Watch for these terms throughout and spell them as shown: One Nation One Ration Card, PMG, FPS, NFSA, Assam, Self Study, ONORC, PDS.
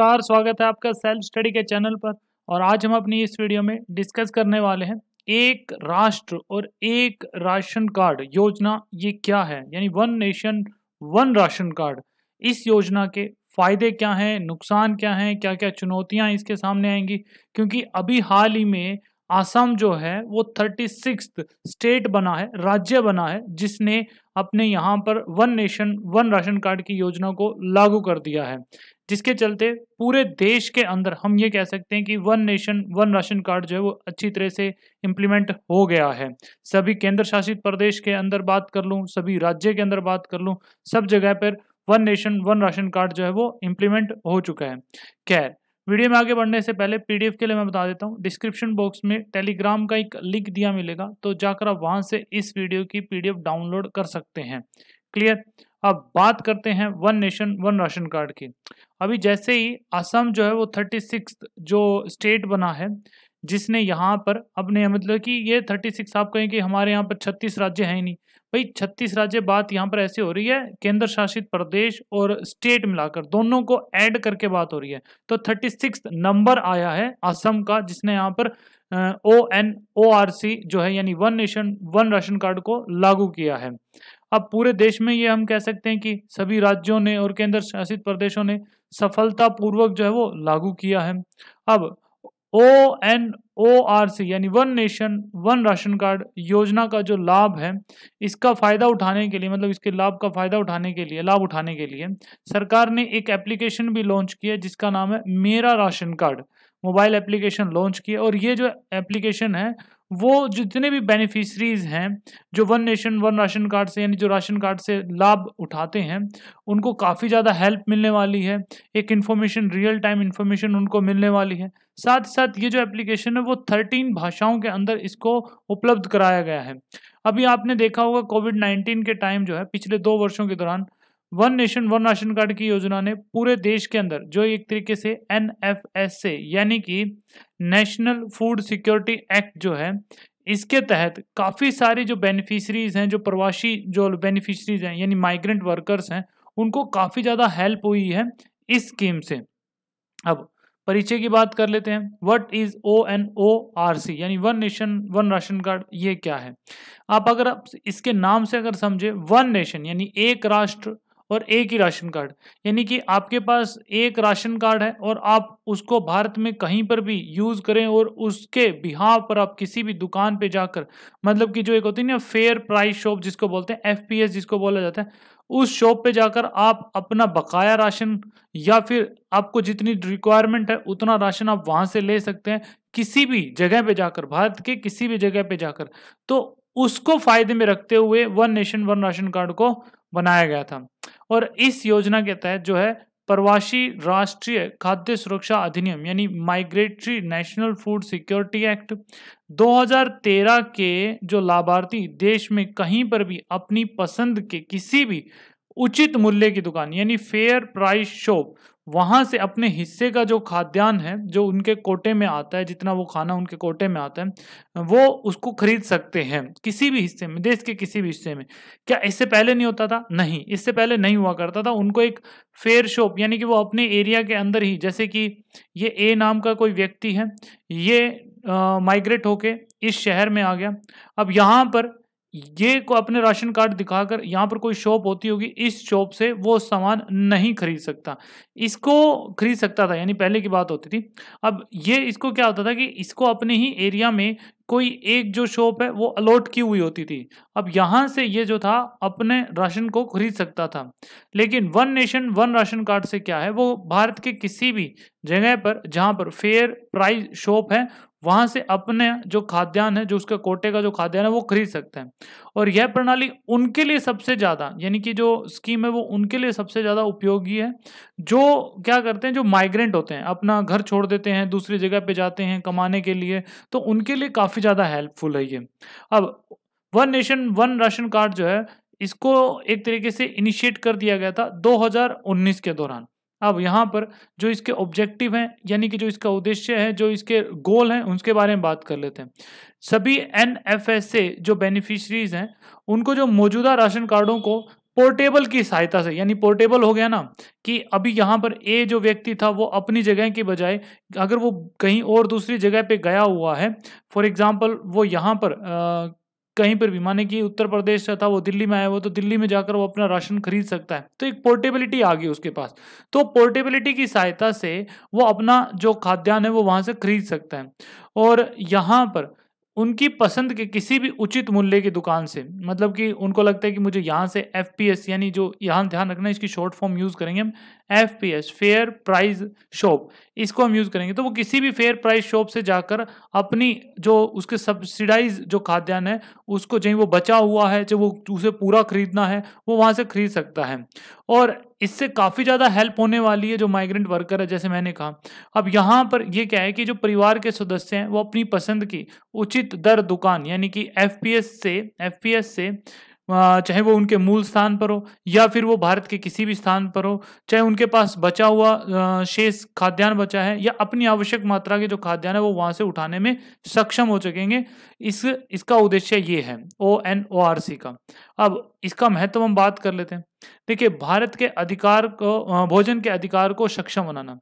नमस्कार, स्वागत है आपका सेल्फ स्टडी के चैनल पर। और आज हम अपनी इस वीडियो में डिस्कस करने वाले हैं एक राष्ट्र और एक राशन कार्ड योजना ये क्या है, यानी one nation one ration card. इस योजना के फायदे क्या हैं, नुकसान क्या हैं, क्या क्या चुनौतियां इसके सामने आएंगी, क्योंकि अभी हाल ही में असम जो है वो 36वां स्टेट बना है, राज्य बना है, जिसने अपने यहाँ पर one nation one ration card की योजना को लागू कर दिया है, जिसके चलते पूरे देश के अंदर हम ये कह सकते हैं कि one nation one ration card जो है वो अच्छी तरह से इम्प्लीमेंट हो गया है। सभी केंद्र शासित प्रदेश के अंदर बात कर लूँ, सभी राज्य के अंदर बात कर लूँ, सब जगह पर one nation one ration card जो है वो इम्प्लीमेंट हो चुका है। खैर, वीडियो में आगे बढ़ने से पहले पीडीएफ के लिए मैं बता देता हूँ, डिस्क्रिप्शन बॉक्स में टेलीग्राम का एक लिंक दिया मिलेगा, तो जाकर आप वहाँ से इस वीडियो की पीडीएफ डाउनलोड कर सकते हैं। क्लियर। अब बात करते हैं one nation one ration card की। अभी जैसे ही असम जो है वो 36वां जो स्टेट बना है, जिसने यहाँ पर अपने मतलब कि ये 36 आप कहें कि हमारे यहाँ पर 36 राज्य हैं ही नहीं भाई, 36 राज्य, बात यहाँ पर ऐसे हो रही है केंद्र शासित प्रदेश और स्टेट मिलाकर दोनों को ऐड करके बात हो रही है। तो 36 नंबर आया है असम का, जिसने यहाँ पर ONORC जो है यानी one nation one ration card को लागू किया है। अब पूरे देश में ये हम कह सकते हैं कि सभी राज्यों ने और केंद्र शासित प्रदेशों ने सफलतापूर्वक जो है वो लागू किया है। अब ONORC यानी one nation one ration card योजना का जो लाभ है, इसका फ़ायदा उठाने के लिए, मतलब इसके लाभ का फ़ायदा उठाने के लिए, लाभ उठाने के लिए सरकार ने एक एप्लीकेशन भी लॉन्च की है, जिसका नाम है मेरा ration card. Mobile application launch की है, और ये जो एप्लीकेशन है वो जितने भी बेनिफिशरीज़ हैं जो one nation one ration card से यानी जो राशन कार्ड से लाभ उठाते हैं, उनको काफ़ी ज़्यादा हेल्प मिलने वाली है। एक इन्फॉर्मेशन, रियल टाइम इन्फॉर्मेशन उनको मिलने वाली है। साथ साथ ये जो एप्लीकेशन है वो 13 भाषाओं के अंदर इसको उपलब्ध कराया गया है। अभी आपने देखा होगा कोविड-19 के टाइम जो है पिछले 2 वर्षों के दौरान one nation one ration card की योजना ने पूरे देश के अंदर जो एक तरीके से NFS से यानी कि नेशनल फूड सिक्योरिटी एक्ट जो है, इसके तहत काफ़ी सारी जो बेनिफिशरीज़ हैं, जो प्रवासी जो बेनिफिशरीज़ हैं यानी माइग्रेंट वर्कर्स हैं, उनको काफ़ी ज़्यादा हेल्प हुई है इस स्कीम से। अब परिचय की बात कर लेते हैं। व्हाट इज़ ONORC यानी one nation one ration card, ये क्या है। आप अगर आप इसके नाम से अगर समझे, वन नेशन यानी एक राष्ट्र और एक ही राशन कार्ड, यानी कि आपके पास एक राशन कार्ड है और आप उसको भारत में कहीं पर भी यूज़ करें और उसके बिहाव पर आप किसी भी दुकान पे जाकर, मतलब कि जो एक होती है ना फेयर प्राइस शॉप जिसको बोलते हैं, FPS जिसको बोला जाता है, उस शॉप पे जाकर आप अपना बकाया राशन या फिर आपको जितनी रिक्वायरमेंट है उतना राशन आप वहाँ से ले सकते हैं, किसी भी जगह पे जाकर, भारत के किसी भी जगह पे जाकर। तो उसको फ़ायदे में रखते हुए one nation one ration card को बनाया गया था। और इस योजना के तहत जो है प्रवासी राष्ट्रीय खाद्य सुरक्षा अधिनियम यानी migratory national food security act 2013 के जो लाभार्थी देश में कहीं पर भी अपनी पसंद के किसी भी उचित मूल्य की दुकान यानी फेयर प्राइस शॉप, वहाँ से अपने हिस्से का जो खाद्यान्न है, जो उनके कोटे में आता है, जितना वो खाना उनके कोटे में आता है, वो उसको खरीद सकते हैं किसी भी हिस्से में, देश के किसी भी हिस्से में। क्या इससे पहले नहीं होता था? नहीं, इससे पहले नहीं हुआ करता था। उनको एक फेयर शॉप यानी कि वो अपने एरिया के अंदर ही, जैसे कि ये ए नाम का कोई व्यक्ति है, ये माइग्रेट होके इस शहर में आ गया। अब यहाँ पर ये को अपने राशन कार्ड दिखाकर यहाँ पर कोई शॉप होती होगी, इस शॉप से वो सामान नहीं खरीद सकता, इसको खरीद सकता था, यानी पहले की बात होती थी। अब ये इसको क्या होता था कि इसको अपने ही एरिया में कोई एक जो शॉप है वो अलॉट की हुई होती थी। अब यहाँ से ये जो था अपने राशन को खरीद सकता था। लेकिन one nation one ration card से क्या है, वो भारत के किसी भी जगह पर जहाँ पर फेयर प्राइस शॉप है, वहाँ से अपने जो खाद्यान्न है, जो उसके कोटे का जो खाद्यान्न है, वो खरीद सकते हैं। और यह प्रणाली उनके लिए सबसे ज़्यादा, यानी कि जो स्कीम है वो उनके लिए सबसे ज़्यादा उपयोगी है जो क्या करते हैं, जो माइग्रेंट होते हैं, अपना घर छोड़ देते हैं, दूसरी जगह पे जाते हैं कमाने के लिए, तो उनके लिए काफ़ी ज़्यादा हेल्पफुल है ये। अब one nation one ration card जो है, इसको एक तरीके से इनिशिएट कर दिया गया था 2019 के दौरान। अब यहाँ पर जो इसके ऑब्जेक्टिव हैं यानी कि जो इसका उद्देश्य है, जो इसके गोल हैं, उनके बारे में बात कर लेते हैं। सभी NFS से जो बेनिफिशरीज़ हैं, उनको जो मौजूदा राशन कार्डों को पोर्टेबल की सहायता से, यानी पोर्टेबल हो गया ना कि अभी यहाँ पर ए जो व्यक्ति था वो अपनी जगह के बजाय अगर वो कहीं और दूसरी जगह पे गया हुआ है, फॉर एग्जांपल वो यहाँ पर कहीं पर भी, माने कि उत्तर प्रदेश से था वो दिल्ली में आया हुआ, तो दिल्ली में जाकर वो अपना राशन खरीद सकता है। तो एक पोर्टेबिलिटी आ गई उसके पास, तो पोर्टेबिलिटी की सहायता से वो अपना जो खाद्यान्न है वो वहाँ से खरीद सकता है। और यहाँ पर उनकी पसंद के किसी भी उचित मूल्य की दुकान से, मतलब कि उनको लगता है कि मुझे यहाँ से FPS, यानी जो यहाँ ध्यान रखना इसकी शॉर्ट फॉर्म यूज़ करेंगे हम FPS, फेयर प्राइस शॉप, इसको हम यूज़ करेंगे। तो वो किसी भी फेयर प्राइस शॉप से जाकर अपनी जो उसके सब्सिडाइज जो खाद्यान्न है उसको, चाहे वो बचा हुआ है चाहे वो उसे पूरा खरीदना है, वो वहाँ से खरीद सकता है। और इससे काफ़ी ज़्यादा हेल्प होने वाली है जो माइग्रेंट वर्कर है, जैसे मैंने कहा। अब यहाँ पर ये क्या है कि जो परिवार के सदस्य हैं वो अपनी पसंद की उचित दर दुकान, यानी कि एफ पी एस से चाहे वो उनके मूल स्थान पर हो या फिर वो भारत के किसी भी स्थान पर हो, चाहे उनके पास बचा हुआ शेष खाद्यान्न बचा है या अपनी आवश्यक मात्रा के जो खाद्यान्न है वो वहाँ से उठाने में सक्षम हो सकेंगे। इसका उद्देश्य ये है ONORC का। अब इसका महत्व हम बात कर लेते हैं। देखिए, भारत के अधिकार को, भोजन के अधिकार को सक्षम बनाना।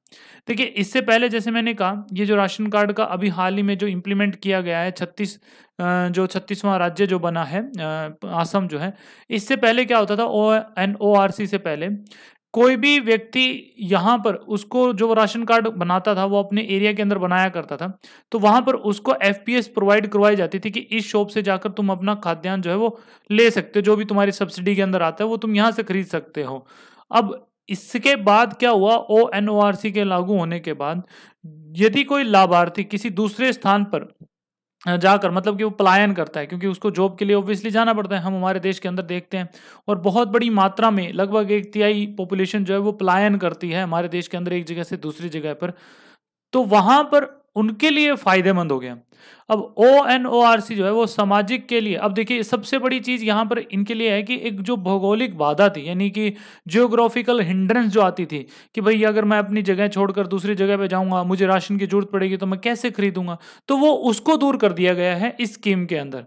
देखिए, इससे पहले जैसे मैंने कहा, ये जो राशन कार्ड का अभी हाल ही में जो इम्प्लीमेंट किया गया है, 36वां राज्य जो बना है असम जो है, इससे पहले क्या होता था, ONORC से पहले कोई भी व्यक्ति यहाँ पर उसको जो राशन कार्ड बनाता था वो अपने एरिया के अंदर बनाया करता था, तो वहाँ पर उसको FPS प्रोवाइड करवाई जाती थी कि इस शॉप से जाकर तुम अपना खाद्यान्न जो है वो ले सकते हो, जो भी तुम्हारी सब्सिडी के अंदर आता है वो तुम यहाँ से खरीद सकते हो। अब इसके बाद क्या हुआ, ONORC के लागू होने के बाद यदि कोई लाभार्थी किसी दूसरे स्थान पर जाकर, मतलब कि वो पलायन करता है, क्योंकि उसको जॉब के लिए ऑब्वियसली जाना पड़ता है, हम हमारे देश के अंदर देखते हैं, और बहुत बड़ी मात्रा में लगभग 1/3 पॉपुलेशन जो है वो पलायन करती है हमारे देश के अंदर एक जगह से दूसरी जगह पर, तो वहाँ पर उनके लिए फ़ायदेमंद हो गया। अब ONORC जो है वो सामाजिक के लिए, अब देखिए सबसे बड़ी चीज़ यहाँ पर इनके लिए है कि एक जो भौगोलिक बाधा थी, यानी कि जियोग्राफिकल हिंड्रेंस जो आती थी कि भाई अगर मैं अपनी जगह छोड़कर दूसरी जगह पे जाऊँगा, मुझे राशन की ज़रूरत पड़ेगी तो मैं कैसे खरीदूँगा, तो वो उसको दूर कर दिया गया है इस स्कीम के अंदर।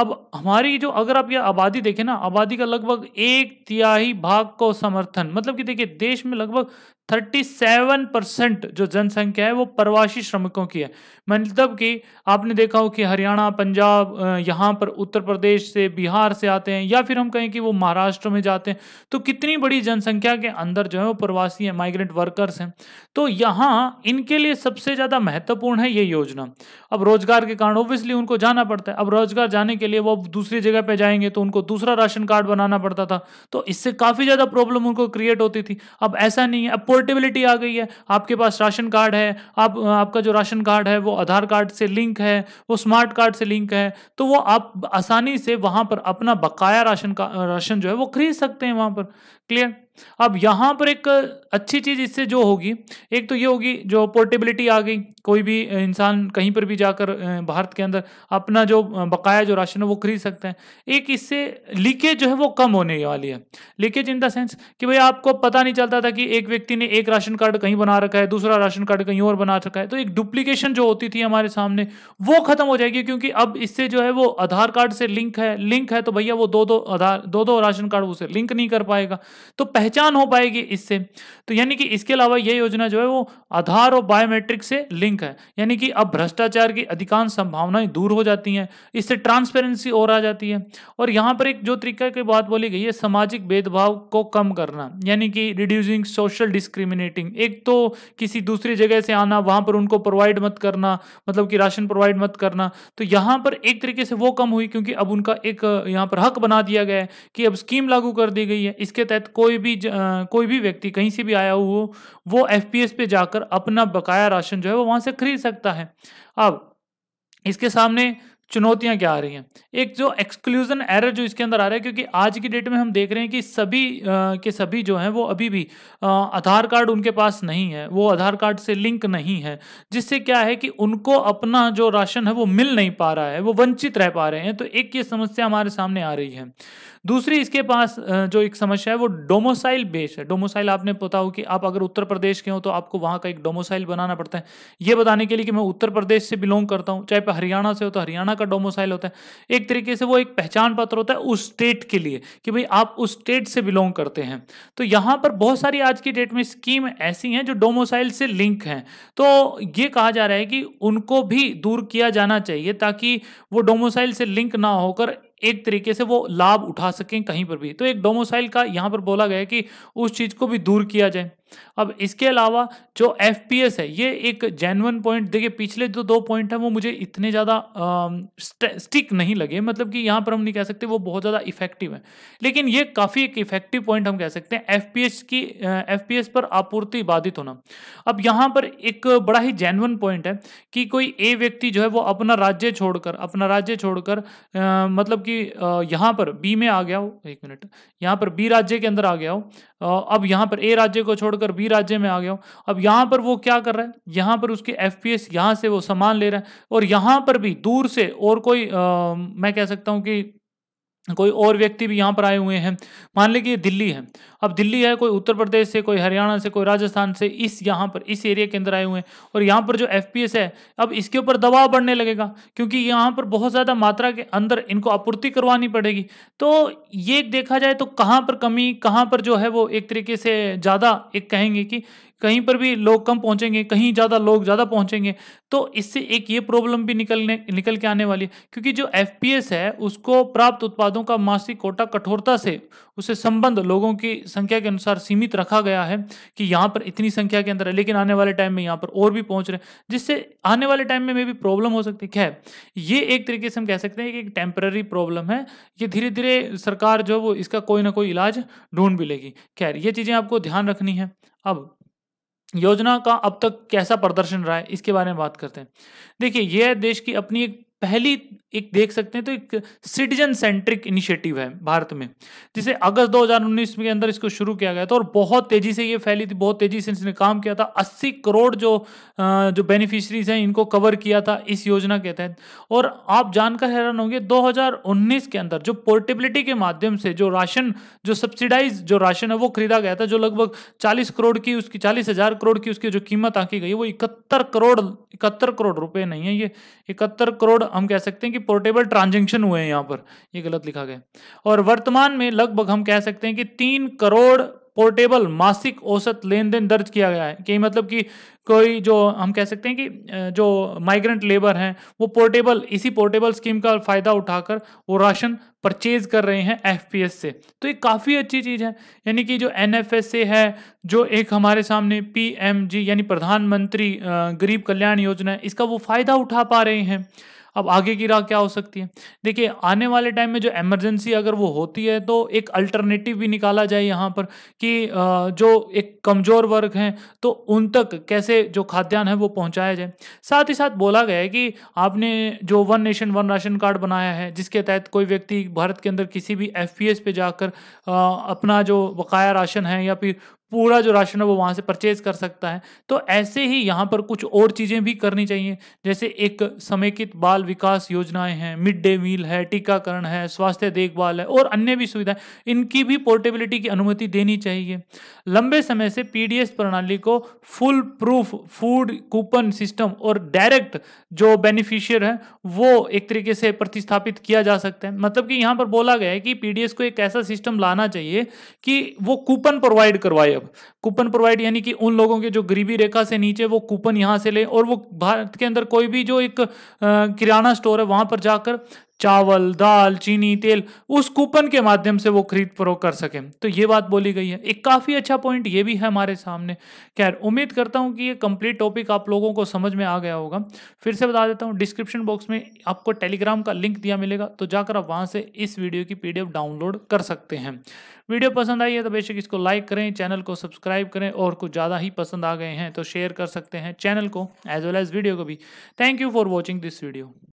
अब हमारी जो, अगर आप ये आबादी देखें ना, आबादी का लगभग 1/3 भाग को समर्थन, मतलब कि देखिए देश में लगभग 37% जो जनसंख्या है वो प्रवासी श्रमिकों की है। मतलब कि आपने देखा हो कि हरियाणा, पंजाब, यहाँ पर उत्तर प्रदेश से, बिहार से आते हैं, या फिर हम कहें कि वो महाराष्ट्र में जाते हैं, तो कितनी बड़ी जनसंख्या के अंदर जो है वो प्रवासी हैं, माइग्रेंट वर्कर्स हैं। तो यहाँ इनके लिए सबसे ज़्यादा महत्वपूर्ण है ये योजना। अब रोजगार के कारण ऑब्वियसली उनको जाना पड़ता है, अब रोजगार जाने के लिए वो दूसरी जगह पर जाएंगे तो उनको दूसरा राशन कार्ड बनाना पड़ता था, तो इससे काफ़ी ज़्यादा प्रॉब्लम उनको क्रिएट होती थी। अब ऐसा नहीं है, अब पोर्टेबिलिटी आ गई है, आपके पास राशन कार्ड है, आपका जो राशन कार्ड है वो आधार कार्ड से लिंक है, वो स्मार्ट कार्ड से लिंक है, तो वो आप आसानी से वहाँ पर अपना बकाया राशन जो है वो खरीद सकते हैं वहाँ पर। क्लियर? अब यहाँ पर एक अच्छी चीज़ इससे जो होगी, एक तो ये होगी जो पोर्टेबिलिटी आ गई, कोई भी इंसान कहीं पर भी जाकर भारत के अंदर अपना जो बकाया जो राशन है वो खरीद सकते हैं। एक इससे लीकेज जो है वो कम होने वाली है। लीकेज इन द सेंस कि भाई आपको पता नहीं चलता था कि एक व्यक्ति ने एक राशन कार्ड कहीं बना रखा है, दूसरा राशन कार्ड कहीं और बना रखा है, तो एक डुप्लीकेशन जो होती थी हमारे सामने वो खत्म हो जाएगी, क्योंकि अब इससे जो है वो आधार कार्ड से लिंक है तो भैया वो दो राशन कार्ड उसे लिंक नहीं कर पाएगा, तो पहचान हो पाएगी इससे। तो यानी कि इसके अलावा यह योजना जो है वो आधार और बायोमेट्रिक से लिंक है, यानी कि अब भ्रष्टाचार की अधिकांश संभावनाएं दूर हो जाती हैं, इससे ट्रांसपेरेंसी और आ जाती है। और यहाँ पर एक जो तरीका की बात बोली गई है, सामाजिक भेदभाव को कम करना, यानी कि रिड्यूसिंग सोशल डिस्क्रिमिनेटिंग। एक तो किसी दूसरी जगह से आना, वहाँ पर उनको प्रोवाइड मत करना, मतलब कि राशन प्रोवाइड मत करना, तो यहाँ पर एक तरीके से वो कम हुई, क्योंकि अब उनका एक यहाँ पर हक बना दिया गया है कि अब स्कीम लागू कर दी गई है। इसके तहत कोई भी व्यक्ति कहीं से भी आया हो वो FPS पे जाकर अपना बकाया राशन जो है वो वहां से खरीद सकता है। अब इसके सामने चुनौतियां क्या आ रही हैं, एक जो एक्सक्लूजन एरर जो इसके अंदर आ रहा है, क्योंकि आज की डेट में हम देख रहे हैं कि सभी के सभी जो हैं वो अभी भी आधार कार्ड उनके पास नहीं है, वो आधार कार्ड से लिंक नहीं है, जिससे क्या है कि उनको अपना जो राशन है वो मिल नहीं पा रहा है, वो वंचित रह पा रहे हैं। तो एक ये समस्या हमारे सामने आ रही है। दूसरी इसके पास जो एक समस्या है वो डोमोसाइल बेस है। डोमोसाइल आपने पता हो कि आप अगर उत्तर प्रदेश के हो तो आपको वहाँ का एक डोमोसाइल बनाना पड़ता है, ये बताने के लिए कि मैं उत्तर प्रदेश से बिलोंग करता हूँ। चाहे हरियाणा से हो तो हरियाणा का डोमोसाइल होता है। एक तरीके से वो एक पहचान पत्र होता है उस स्टेट के लिए कि भाई आप उस स्टेट से बिलोंग करते हैं। तो यहाँ पर बहुत सारी आज की डेट में स्कीम ऐसी हैं जो डोमोसाइल से लिंक हैं, तो ये कहा जा रहा है कि उनको भी दूर किया जाना चाहिए ताकि वो डोमोसाइल से लिंक ना होकर एक तरीके से वो लाभ उठा सकें कहीं पर भी। तो एक डोमोसाइल का यहाँ पर बोला गया है कि उस चीज़ को भी दूर किया जाए। अब इसके अलावा जो FPS है ये एक जेन्युइन पॉइंट, देखिए पिछले जो दो पॉइंट है वो मुझे इतने ज़्यादा स्टिक नहीं लगे, मतलब कि यहाँ पर हम नहीं कह सकते वो बहुत ज़्यादा इफेक्टिव है, लेकिन ये काफ़ी एक इफेक्टिव पॉइंट हम कह सकते हैं FPS पर आपूर्ति बाधित होना। अब यहाँ पर एक बड़ा ही जेन्युइन पॉइंट है कि कोई ए व्यक्ति जो है वो अपना राज्य छोड़कर मतलब कि यहाँ पर बी में आ गया हो, एक मिनट, यहाँ पर बी राज्य के अंदर आ गया हो, अब यहाँ पर ए राज्य को छोड़कर बी राज्य में आ गया हो। अब यहाँ पर वो क्या कर रहा है, यहाँ पर उसके FPS यहाँ से वो सामान ले रहा है और यहाँ पर भी दूर से और कोई मैं कह सकता हूँ कि कोई और व्यक्ति भी यहाँ पर आए हुए हैं। मान लें कि ये दिल्ली है, अब दिल्ली है, कोई उत्तर प्रदेश से, कोई हरियाणा से, कोई राजस्थान से इस यहाँ पर इस एरिया के अंदर आए हुए हैं और यहाँ पर जो FPS है अब इसके ऊपर दबाव बढ़ने लगेगा क्योंकि यहाँ पर बहुत ज़्यादा मात्रा के अंदर इनको आपूर्ति करवानी पड़ेगी। तो ये देखा जाए तो कहाँ पर कमी, कहाँ पर जो है वो एक तरीके से ज़्यादा, एक कहेंगे कि कहीं पर भी लोग कम पहुंचेंगे, कहीं ज़्यादा लोग ज़्यादा पहुंचेंगे। तो इससे एक ये प्रॉब्लम भी निकल के आने वाली है क्योंकि जो FPS है उसको प्राप्त उत्पादों का मासिक कोटा कठोरता से उससे संबंध लोगों की संख्या के अनुसार सीमित रखा गया है कि यहाँ पर इतनी संख्या के अंदर है, लेकिन आने वाले टाइम में यहाँ पर और भी पहुँच रहे हैं जिससे आने वाले टाइम में भी प्रॉब्लम हो सकती है। खैर ये एक तरीके से हम कह सकते हैं कि एक टेम्पररी प्रॉब्लम है, ये धीरे धीरे सरकार जो है वो इसका कोई ना कोई इलाज ढूंढ भी लेगी। खैर ये चीज़ें आपको ध्यान रखनी है। अब योजना का अब तक कैसा प्रदर्शन रहा है इसके बारे में बात करते हैं। देखिए यह देश की अपनी एक पहली एक देख सकते हैं तो एक सिटीजन सेंट्रिक इनिशिएटिव है भारत में, जिसे अगस्त 2019 के अंदर इसको शुरू किया गया था और बहुत तेज़ी से ये फैली थी, बहुत तेज़ी से इसने काम किया था। 80 करोड़ जो बेनिफिशरीज हैं इनको कवर किया था इस योजना के तहत। और आप जानकर हैरान होंगे 2019 के अंदर जो पोर्टेबिलिटी के माध्यम से जो राशन, जो सब्सिडाइज जो राशन है वो खरीदा गया था, जो लगभग 40,000 करोड़ की उसकी जो कीमत आंकी गई वो 71 करोड़ रुपये नहीं है, ये 71 करोड़ हम कह सकते हैं कि पोर्टेबल ट्रांजैक्शन हुए हैं। यहाँ पर ये गलत लिखा गया। और वर्तमान में लगभग हम कह सकते हैं कि 3 करोड़ पोर्टेबल मासिक औसत लेन देन दर्ज किया गया है। कि मतलब कि कोई जो हम कह सकते हैं कि जो माइग्रेंट लेबर हैं वो इसी पोर्टेबल स्कीम का फ़ायदा उठाकर वो राशन परचेज कर रहे हैं FPS से। तो ये काफ़ी अच्छी चीज़ है, यानी कि जो NFSA है, जो एक हमारे सामने PMG यानी प्रधानमंत्री गरीब कल्याण योजना है, इसका वो फ़ायदा उठा पा रहे हैं। अब आगे की राह क्या हो सकती है, देखिए आने वाले टाइम में जो इमरजेंसी अगर वो होती है तो एक अल्टरनेटिव भी निकाला जाए यहाँ पर कि जो एक कमज़ोर वर्ग हैं तो उन तक कैसे जो खाद्यान्न है वो पहुँचाया जाए। साथ ही साथ बोला गया है कि आपने जो 1 नेशन 1 राशन कार्ड बनाया है जिसके तहत कोई व्यक्ति भारत के अंदर किसी भी FPS पे जाकर अपना जो बकाया राशन है या फिर पूरा जो राशन है वो वहाँ से परचेज कर सकता है। तो ऐसे ही यहाँ पर कुछ और चीज़ें भी करनी चाहिए, जैसे एक समेकित बाल विकास योजनाएं हैं, मिड-डे मील है, टीकाकरण है, स्वास्थ्य देखभाल है और अन्य भी सुविधाएं, इनकी भी पोर्टेबिलिटी की अनुमति देनी चाहिए। लंबे समय से PDS प्रणाली को foolproof food coupon system और डायरेक्ट जो बेनिफिशियर है वो एक तरीके से प्रतिस्थापित किया जा सकता है। मतलब कि यहाँ पर बोला गया है कि PDS को एक ऐसा सिस्टम लाना चाहिए कि वो कूपन प्रोवाइड करवाए। कूपन प्रोवाइड यानी कि उन लोगों के जो गरीबी रेखा से नीचे वो कूपन यहां से ले और वो भारत के अंदर कोई भी जो एक किराना स्टोर है वहां पर जाकर चावल, दाल, चीनी, तेल उस कूपन के माध्यम से वो खरीद फरोख्त कर सकें। तो ये बात बोली गई है, एक काफ़ी अच्छा पॉइंट ये भी है हमारे सामने। खैर उम्मीद करता हूँ कि ये कंप्लीट टॉपिक आप लोगों को समझ में आ गया होगा। फिर से बता देता हूँ, डिस्क्रिप्शन बॉक्स में आपको टेलीग्राम का लिंक दिया मिलेगा, तो जाकर आप वहाँ से इस वीडियो की PDF डाउनलोड कर सकते हैं। वीडियो पसंद आई है तो बेशक इसको लाइक करें, चैनल को सब्सक्राइब करें और कुछ ज़्यादा ही पसंद आ गए हैं तो शेयर कर सकते हैं चैनल को एज वेल एज़ वीडियो को भी। Thank you for watching this video.